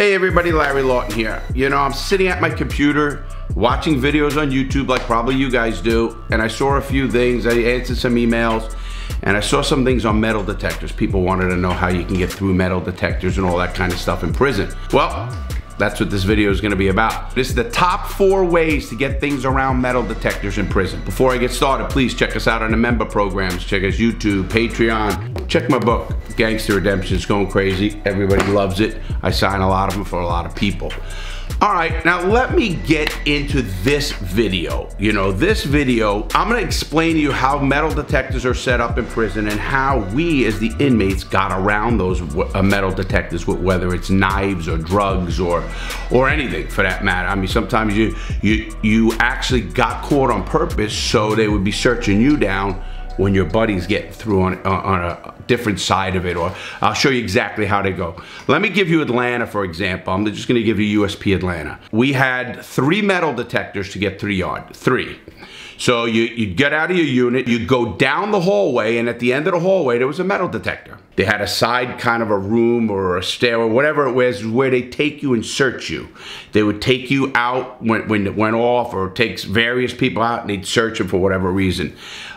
Hey everybody, Larry Lawton here. You know, I'm sitting at my computer watching videos on YouTube like probably you guys do, and I saw a few things. I answered some emails and I saw some things on metal detectors. People wanted to know how you can get through metal detectors and all that kind of stuff in prison. Well, that's what this video is gonna be about. This is the top 4 ways to get things around metal detectors in prison. Before I get started, please check us out on the member programs. Check us YouTube, Patreon. Check my book, Gangster Redemption. It's going crazy. Everybody loves it. I sign a lot of them for a lot of people. All right, now let me get into this video. You know, this video, I'm gonna explain to you how metal detectors are set up in prison and how we as the inmates got around those metal detectors, whether it's knives or drugs or anything for that matter. I mean, sometimes you actually got caught on purpose, so they would be searching you down when your buddies get through on a different side of it, or I'll show you exactly how they go. Let me give you Atlanta, for example. I'm just gonna give you USP Atlanta. We had 3 metal detectors to get through yard, 3. So you get out of your unit, you go down the hallway, and at the end of the hallway, there was a metal detector. They had a side kind of a room or a stairway, whatever it was, where they take you and search you. They would take you out when it went off, or takes various people out, and they'd search them for whatever reason.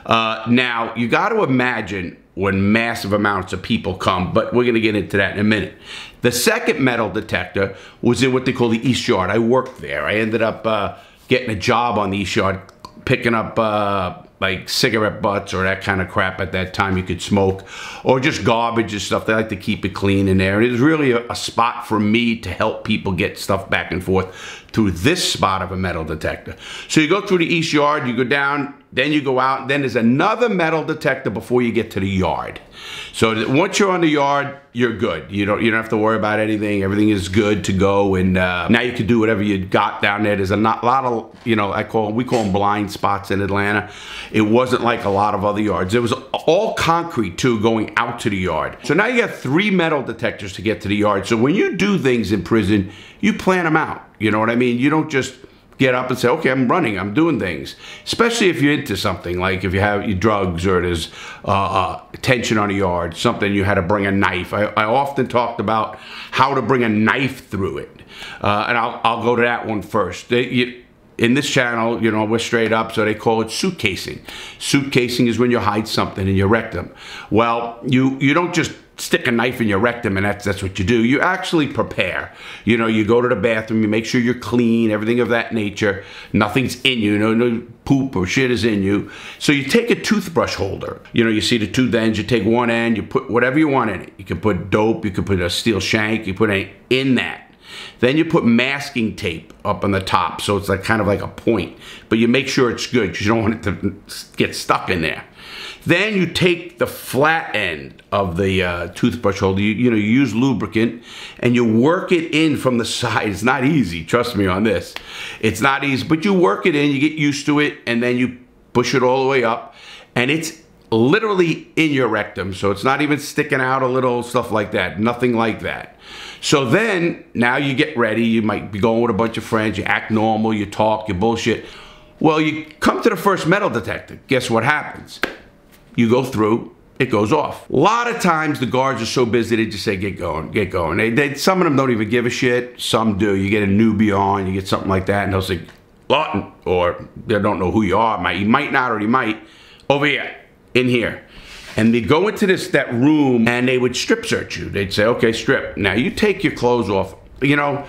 Now, you got to imagine when massive amounts of people come, but we're going to get into that in a minute. The second metal detector was in what they call the East Yard. I worked there. I ended up getting a job on the East Yard, picking up like cigarette butts or that kind of crap at that time you could smoke, or just garbage and stuff. They like to keep it clean in there. And it was really a spot for me to help people get stuff back and forth through this spot of a metal detector. So you go through the East Yard, you go down, then you go out, then there's another metal detector before you get to the yard. So once you're on the yard, you're good. You don't have to worry about anything. Everything is good to go, and now you can do whatever you got down there. There's a lot of, you know, we call them blind spots in Atlanta. It wasn't like a lot of other yards. It was all concrete too, going out to the yard. So now you got 3 metal detectors to get to the yard. So when you do things in prison, you plan them out. You know what I mean? You don't just get up and say, okay, I'm running, I'm doing things. Especially if you're into something, like if you have your drugs, or there's tension on a yard, something, you had to bring a knife. I often talked about how to bring a knife through it. And I'll go to that one first. In this channel, you know, we're straight up, so they call it suitcasing. Suitcasing is when you hide something in your rectum. Well, you don't just stick a knife in your rectum and that's what you do. You actually prepare. You know, you go to the bathroom, you make sure you're clean, everything of that nature. Nothing's in you, no poop or shit is in you. So you take a toothbrush holder. You know, you see the 2 ends, you take 1 end, you put whatever you want in it. You can put dope, you can put a steel shank, you put anything in that. Then you put masking tape up on the top, so it's like kind of like a point, but you make sure it's good because you don't want it to get stuck in there. Then you take the flat end of the toothbrush holder, you use lubricant, and you work it in from the side. It's not easy, trust me on this. It's not easy, but you work it in, you get used to it, and then you push it all the way up, and it's literally in your rectum, so it's not even sticking out a little, stuff like that, nothing like that. So then, now you get ready, you might be going with a bunch of friends, you act normal, you talk, you bullshit. Well, you come to the first metal detector, guess what happens? You go through, it goes off. A lot of times the guards are so busy they just say, get going, get going. Some of them don't even give a shit, some do. You get a newbie on, you get something like that, and they'll say, Lawton, or they don't know who you are, you might not, or you might, over here. In here. And they go into that room, and they would strip search you. They'd say, okay, strip. Now you take your clothes off. You know,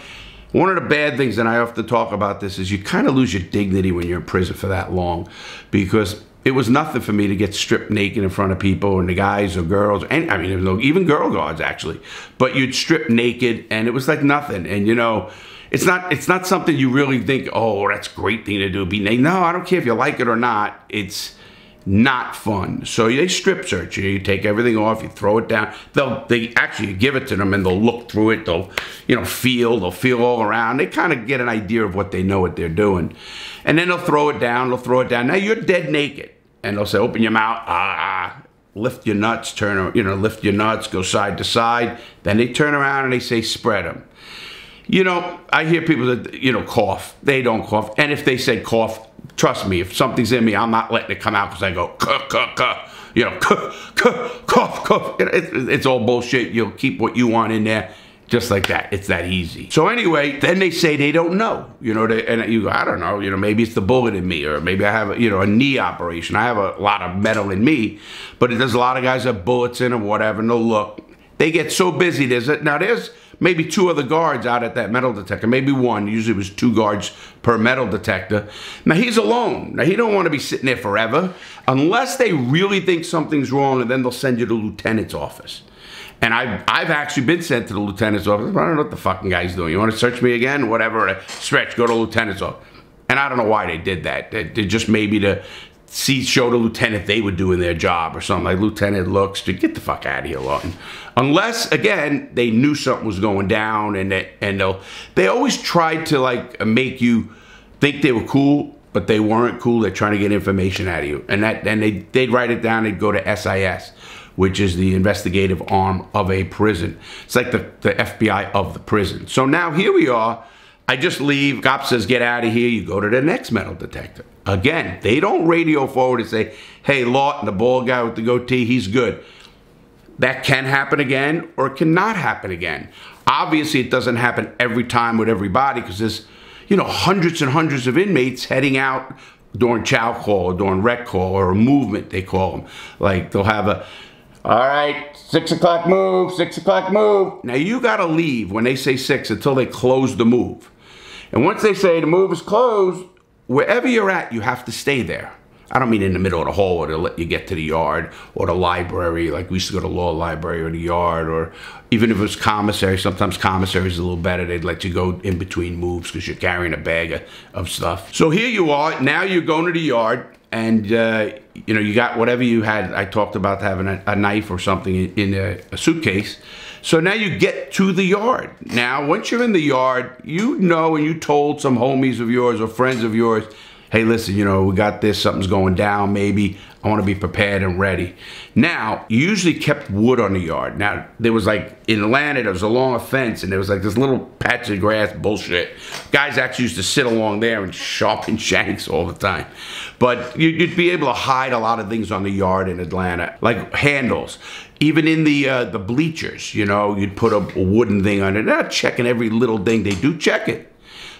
one of the bad things, and I often talk about this, is you kind of lose your dignity when you're in prison for that long, because it was nothing for me to get stripped naked in front of people, and the guys or girls, and I mean, there was no, even girl guards actually, but you'd strip naked and it was like nothing. And you know, it's not something you really think, oh, that's a great thing to do, be naked. No, I don't care if you like it or not. It's not fun. So they strip search you. You take everything off. You throw it down. They actually give it to them, and they'll look through it. They'll, you know, feel. They'll feel all around. They kind of get an idea of what they know, what they're doing, and then they'll throw it down. They'll throw it down. Now you're dead naked, and they'll say, open your mouth. Lift your nuts. Turn. You know, lift your nuts. Go side to side. Then they turn around and they say, spread them. You know, I hear people that, you know, cough. They don't cough. And if they say cough, trust me, if something's in me, I'm not letting it come out, because I go, cuh, cuh, cuh. You know, cuh, cuh, cough, cough. It's all bullshit. You'll keep what you want in there. Just like that. It's that easy. So anyway, then they say they don't know. You know, and you go, I don't know. You know, maybe it's the bullet in me, or maybe I have, you know, a knee operation. I have a lot of metal in me, but there's a lot of guys that have bullets in them, whatever, and they'll look. They get so busy. Now there's maybe two other guards out at that metal detector. Maybe one. Usually it was two guards per metal detector. Now he's alone. Now he don't want to be sitting there forever unless they really think something's wrong, and then they'll send you to the lieutenant's office. And I've actually been sent to the lieutenant's office. I don't know what the fucking guy's doing. You want to search me again? Whatever. Stretch. Go to the lieutenant's office. And I don't know why they did that. They just maybe to show the lieutenant they were doing their job or something. Like, lieutenant looks to get the fuck out of here, Lawton. Unless, again, they knew something was going down, and they always tried to, like, make you think they were cool, but they weren't cool. They're trying to get information out of you. And they'd write it down. They'd go to SIS, which is the investigative arm of a prison. It's like the FBI of the prison. So now here we are. I just leave. Cop says, get out of here. You go to the next metal detector. Again, they don't radio forward and say, hey, Lawton, the bald guy with the goatee, he's good. That can happen again, or it cannot happen again. Obviously, it doesn't happen every time with everybody, because there's, you know, hundreds and hundreds of inmates heading out during chow call, or during rec call, or a movement, they call them. Like, they'll have a, all right, 6 o'clock move, 6 o'clock move. Now, you got to leave when they say 6 until they close the move. And once they say the move is closed, wherever you're at, you have to stay there. I don't mean in the middle of the hall, or to let you get to the yard or the library. Like, we used to go to the law library or the yard, or even if it was commissary. Sometimes commissary is a little better. They'd let you go in between moves because you're carrying a bag of stuff. So here you are. Now you're going to the yard, and you know, you got whatever you had. I talked about having a knife or something in a suitcase. So now you get to the yard. Now, once you're in the yard, you know, and you told some homies of yours or friends of yours, hey, listen, you know, we got this, something's going down, maybe. I want to be prepared and ready. Now, you usually kept wood on the yard. Now, there was like, in Atlanta, there was a long fence, and there was like this little patch of grass bullshit. Guys actually used to sit along there and sharpen shanks all the time. But you'd be able to hide a lot of things on the yard in Atlanta, like handles. Even in the bleachers, you know, you'd put a wooden thing on it. They're not checking every little thing. They do check it,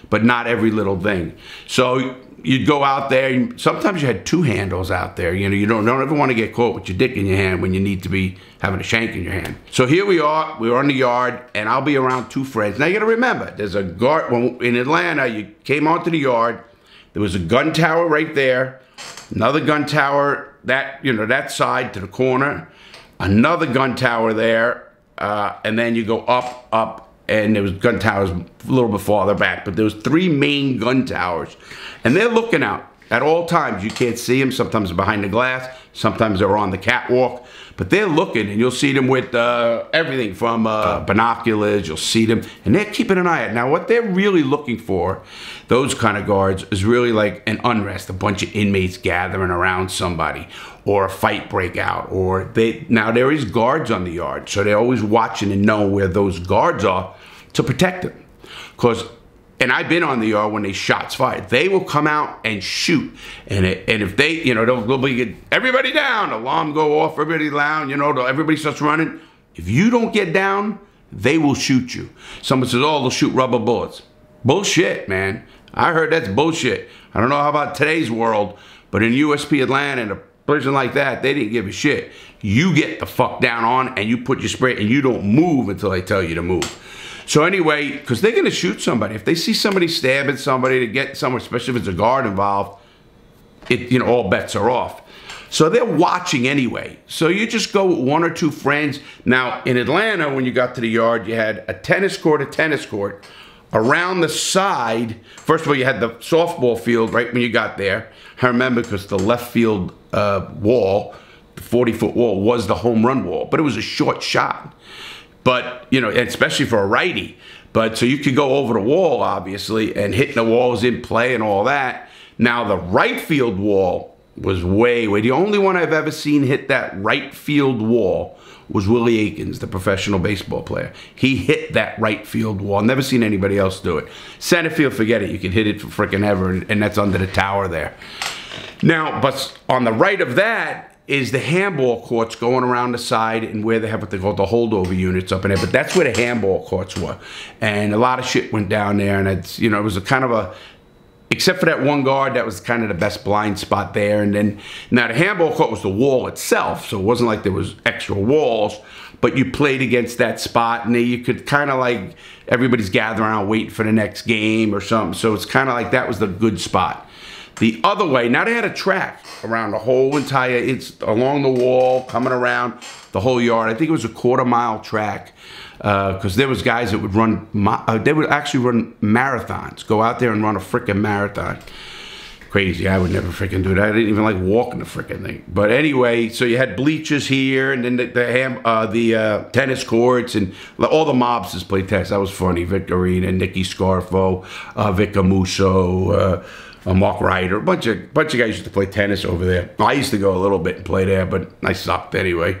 but not every little thing. So you'd go out there. Sometimes you had two handles out there. You know, you don't ever want to get caught with your dick in your hand when you need to be having a shank in your hand. So here we are. We're on the yard, and I'll be around two friends. Now, you got to remember, there's a guard. When in Atlanta, you came onto the yard, there was a gun tower right there, another gun tower that, you know, that side to the corner, another gun tower there, and then you go up, up. And there was gun towers a little bit farther back, but there was three main gun towers, and they're looking out at all times. You can't see them. Sometimes they're behind the glass. Sometimes they're on the catwalk, but they're looking, and you'll see them with everything from binoculars. You'll see them, and they're keeping an eye out. Now, what they're really looking for, those kind of guards, is really like an unrest, a bunch of inmates gathering around somebody, or a fight breakout, or they. Now, there is guards on the yard, so they're always watching and knowing where those guards are to protect them, because. And I've been on the yard when they shots fired. They will come out and shoot. And if they, you know, they'll be, everybody down, alarm go off, everybody down, you know, everybody starts running. If you don't get down, they will shoot you. Someone says, oh, they'll shoot rubber bullets. Bullshit, man. I heard that's bullshit. I don't know how about today's world, but in USP Atlanta and a prison like that, they didn't give a shit. You get the fuck down on, and you put your spray, and you don't move until they tell you to move. So anyway, because they're going to shoot somebody. If they see somebody stabbing somebody to get somewhere, especially if it's a guard involved, it, you know, all bets are off. So they're watching anyway. So you just go with one or two friends. Now, in Atlanta, when you got to the yard, you had a tennis court around the side. First of all, you had the softball field right when you got there. I remember because the left field wall, the 40-foot wall, was the home run wall, but it was a short shot. But, you know, especially for a righty. But so you could go over the wall, obviously, and hitting the walls in play and all that. Now, the right field wall was way, way. The only one I've ever seen hit that right field wall was Willie Aikens, the professional baseball player. He hit that right field wall. Never seen anybody else do it. Center field, forget it. You could hit it for frickin' ever, and that's under the tower there. Now, but on the right of that, is the handball courts going around the side and where they have what they call the holdover units up in there. But that's where the handball courts were. And a lot of shit went down there. And it's, you know, it was a kind of a, except for that one guard, that was kind of the best blind spot there. And then, now the handball court was the wall itself. So it wasn't like there was extra walls, but you played against that spot. And you could kind of like, everybody's gathering around waiting for the next game or something. So it's kind of like that was the good spot. The other way, now they had a track around the whole entire, it's along the wall, coming around the whole yard. I think it was a quarter-mile track because there was guys that would run, they would actually run marathons, go out there and run a freaking marathon. Crazy, I would never freaking do that. I didn't even like walking the freaking thing. But anyway, so you had bleachers here and then the tennis courts and all the mobsters played tennis. That was funny. Victorina, Nicky Scarfo, Vick Amuso, Mark Ryder, a bunch of guys used to play tennis over there. I used to go a little bit and play there, but I sucked anyway.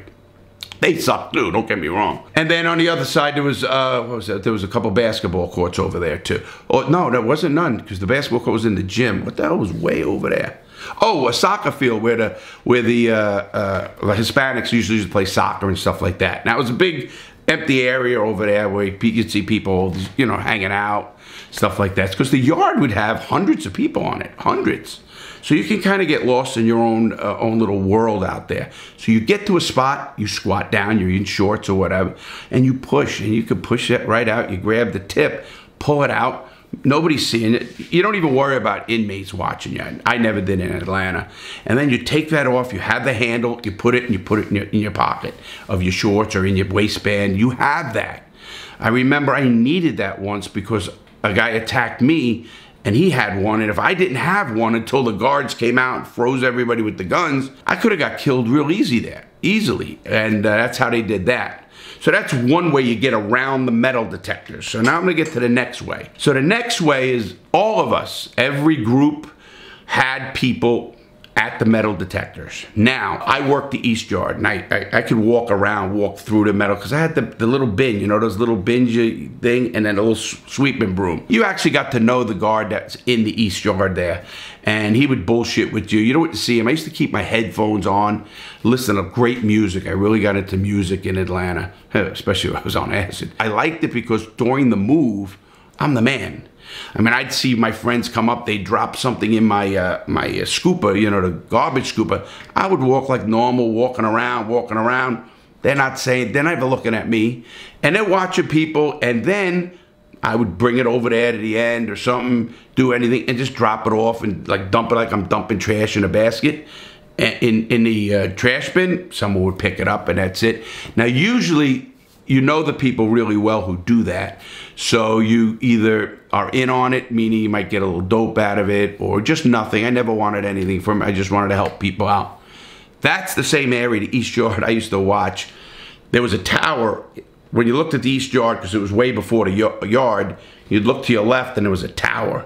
They sucked too, don't get me wrong. And then on the other side, there was, what was that? There was a couple basketball courts over there too. Oh, no, there wasn't none, because the basketball court was in the gym. What the hell was way over there? Oh, a soccer field where the Hispanics usually used to play soccer and stuff like that. And that was a big empty area over there where you'd see people, you know, hanging out, stuff like that. Because the yard would have hundreds of people on it, hundreds. So you can kind of get lost in your own little world out there. So you get to a spot, you squat down, you're in shorts or whatever, and you push, and you can push it right out. You grab the tip, pull it out. Nobody's seeing it. You don't even worry about inmates watching you. I never did in Atlanta. And then you take that off. You have the handle. You put it, and you put it in your pocket of your shorts or in your waistband. You have that. I remember I needed that once because a guy attacked me, and he had one. And if I didn't have one until the guards came out and froze everybody with the guns, I could have got killed real easy there, easily. And that's how they did that. So that's one way you get around the metal detectors. So now I'm going to get to the next way. So the next way is all of us, every group had people at the metal detectors. Now, I worked the East Yard, and I could walk around, walk through the metal, because I had the little bin, you know, those little bins thing, and then a little sweeping broom. You actually got to know the guard that's in the East Yard there, and he would bullshit with you. You don't want to see him. I used to keep my headphones on, listen to great music. I really got into music in Atlanta, especially when I was on acid. I liked it because during the move, I'm the man. I mean, I'd see my friends come up. They'd drop something in my scooper, you know, the garbage scooper. I would walk like normal, walking around. They're not saying, they're never looking at me. And they're watching people. And then I would bring it over there to the end or something, do anything, and just drop it off and like dump it like I'm dumping trash in a basket. In the trash bin, someone would pick it up, and that's it. Now, usually, you know the people really well who do that. So you either are in on it, meaning you might get a little dope out of it, or just nothing. I never wanted anything from it. I just wanted to help people out. That's the same area, the East Yard, I used to watch. There was a tower. When you looked at the East Yard, because it was way before the yard, you'd look to your left and there was a tower.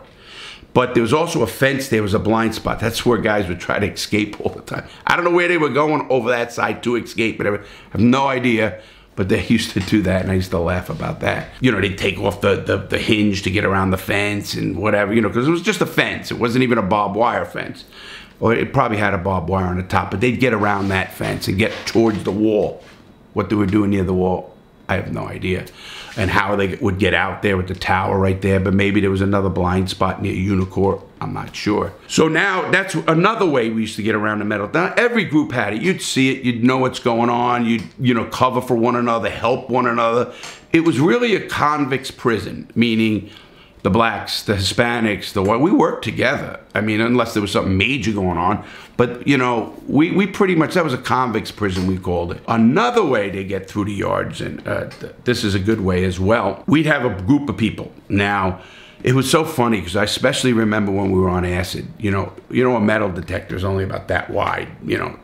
But there was also a fence. There was a blind spot. That's where guys would try to escape all the time. I don't know where they were going over that side to escape. I have no idea. But they used to do that, and I used to laugh about that. You know, they'd take off the hinge to get around the fence and whatever, you know, because it was just a fence. It wasn't even a barbed wire fence. Or it probably had a barbed wire on the top, but they'd get around that fence and get towards the wall. What they were doing near the wall, I have no idea. And how they would get out there with the tower right there, but maybe there was another blind spot near Unicor. I'm not sure. So now that's another way we used to get around the metal. Now, every group had it. You'd see it. You'd know what's going on. You'd, you know, cover for one another, help one another. It was really a convict's prison, meaning the blacks, the Hispanics, the white. We worked together. I mean, unless there was something major going on. But, you know, we pretty much, that was a convict's prison, we called it. Another way to get through the yards, and this is a good way as well, we'd have a group of people. Now, it was so funny because I especially remember when we were on acid. You know, a metal detector is only about that wide. You know,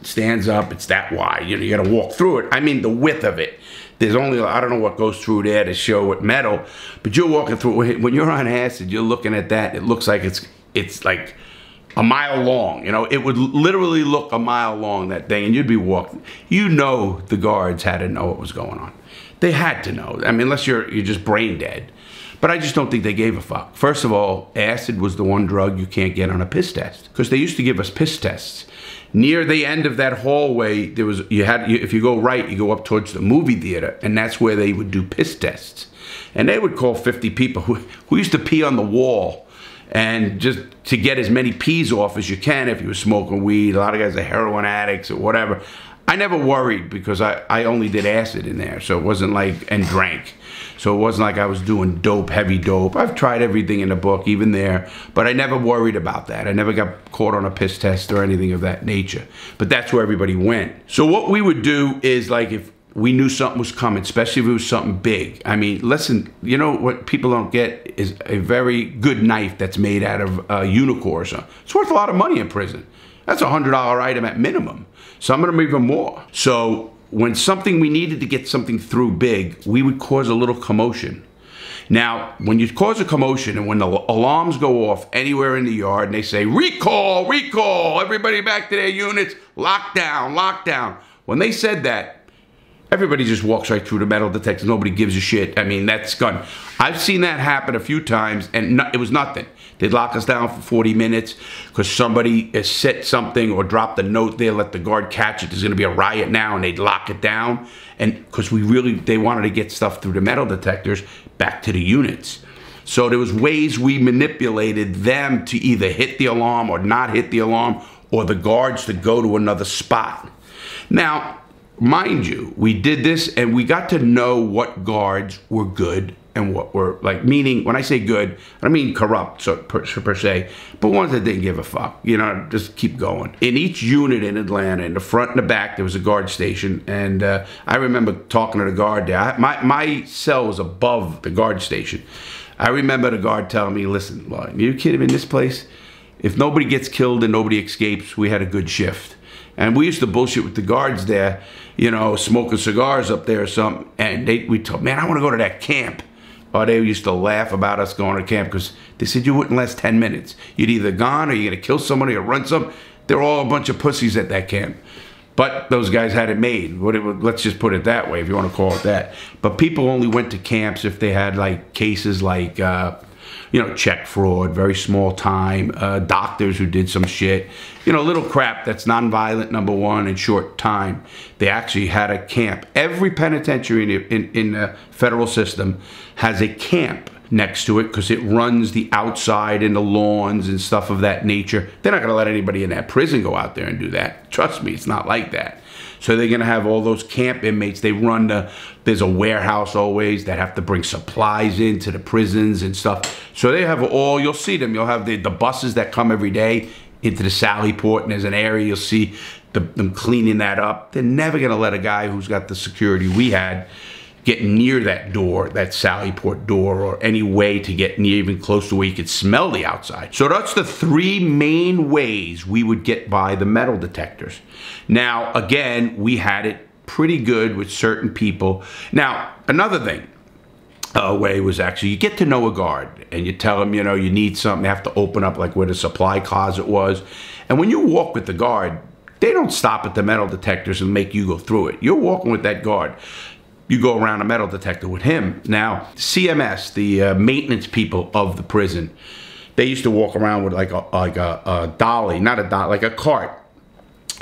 it stands up, it's that wide. You know, you got to walk through it. I mean, the width of it. There's only, I don't know what goes through there to show what metal, but you're walking through. When you're on acid, you're looking at that. It looks like it's like a mile long. You know, it would literally look a mile long, that thing, and you'd be walking. You know, the guards had to know what was going on. They had to know. I mean, unless you're just brain dead. But I just don't think they gave a fuck. First of all, acid was the one drug you can't get on a piss test, because they used to give us piss tests. Near the end of that hallway, there was, if you go right, you go up towards the movie theater, and that's where they would do piss tests. And they would call 50 people who used to pee on the wall, and just to get as many pees off as you can if you were smoking weed. A lot of guys are heroin addicts or whatever. I never worried because I only did acid in there, so it wasn't like, and drank. So it wasn't like I was doing dope, heavy dope. I've tried everything in the book, even there, but I never worried about that. I never got caught on a piss test or anything of that nature. But that's where everybody went. So what we would do is, like, if we knew something was coming, especially if it was something big. I mean, listen, you know what people don't get is a very good knife that's made out of Unicor or something. It's worth a lot of money in prison. That's a $100 item at minimum. Some of them even more. So when something, we needed to get something through big, we would cause a little commotion. Now, when you cause a commotion and when the alarms go off anywhere in the yard and they say, recall, recall, everybody back to their units, lockdown, lockdown. When they said that, everybody just walks right through the metal detectors. Nobody gives a shit. I mean, that's gone. I've seen that happen a few times, and it was nothing. They'd lock us down for 40 minutes because somebody said something or dropped a note there, let the guard catch it. There's going to be a riot now, and they'd lock it down. And because they wanted to get stuff through the metal detectors back to the units. So there was ways we manipulated them to either hit the alarm or not hit the alarm, or the guards to go to another spot. Now, mind you, we did this and we got to know what guards were good and what were, like, meaning, when I say good, I don't mean corrupt, so per se, but ones that didn't give a fuck, you know, just keep going. In each unit in Atlanta, in the front and the back, there was a guard station, and I remember talking to the guard there. My cell was above the guard station. I remember the guard telling me, listen, Lloyd, you kidding me, in this place, if nobody gets killed and nobody escapes, we had a good shift. And we used to bullshit with the guards there, you know, smoking cigars up there or something. And we told, man, I want to go to that camp. Oh, they used to laugh about us going to camp because they said you wouldn't last 10 minutes. You'd either gone or you're going to kill somebody or run something. They're all a bunch of pussies at that camp. But those guys had it made. Let's just put it that way, if you want to call it that. But people only went to camps if they had, like, cases like, you know, check fraud, very small time, doctors who did some shit, you know, little crap that's nonviolent, number one, in short time. They actually had a camp. Every penitentiary in the federal system has a camp next to it because it runs the outside and the lawns and stuff of that nature. They're not going to let anybody in that prison go out there and do that. Trust me, it's not like that. So they're going to have all those camp inmates. They run there's a warehouse always that have to bring supplies into the prisons and stuff. So they have all, you'll see them. You'll have the buses that come every day into the Sallyport, and there's an area you'll see them cleaning that up. They're never going to let a guy who's got the security we had get near that door, that Sallyport door, or any way to get near, even close to where you could smell the outside. So that's the three main ways we would get by the metal detectors. Now, again, we had it pretty good with certain people. Now, another thing, way was actually, you get to know a guard and you tell him, you know, you need something, you have to open up, like, where the supply closet was. And when you walk with the guard, they don't stop at the metal detectors and make you go through it. You're walking with that guard. You go around a metal detector with him. Now, CMS, the maintenance people of the prison, they used to walk around with like a dolly, not a dolly, like a cart.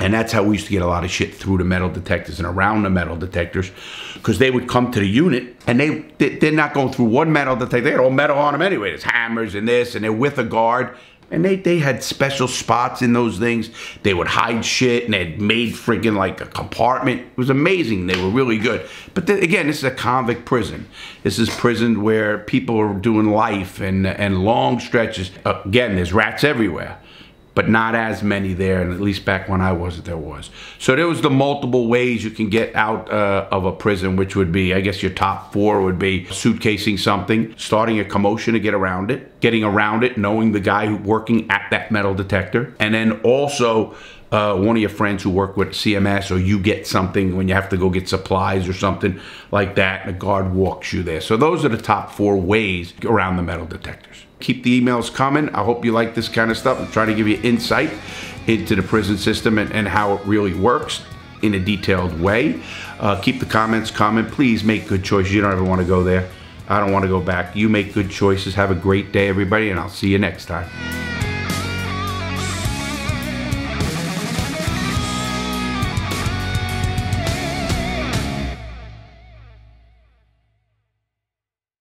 And that's how we used to get a lot of shit through the metal detectors and around the metal detectors, because they would come to the unit and they're not going through one metal detector. They had all metal on them anyway. There's hammers and this, and they're with a guard. And they had special spots in those things. They would hide shit, and they'd made freaking, like, a compartment. It was amazing. They were really good. But again, this is a convict prison. This is prison where people are doing life and long stretches. Again, there's rats everywhere, but not as many there, and at least back when I was, there was. So there was the multiple ways you can get out of a prison, which would be, I guess your top four would be suitcasing something, starting a commotion to get around it, getting around it, knowing the guy who working at that metal detector, and then also one of your friends who work with CMS, or you get something when you have to go get supplies or something like that, and a guard walks you there. So those are the top four ways around the metal detectors. Keep the emails coming. I hope you like this kind of stuff. I'm trying to give you insight into the prison system and how it really works in a detailed way. Keep the comments coming. Please make good choices. You don't ever want to go there. I don't want to go back. You make good choices. Have a great day, everybody, and I'll see you next time.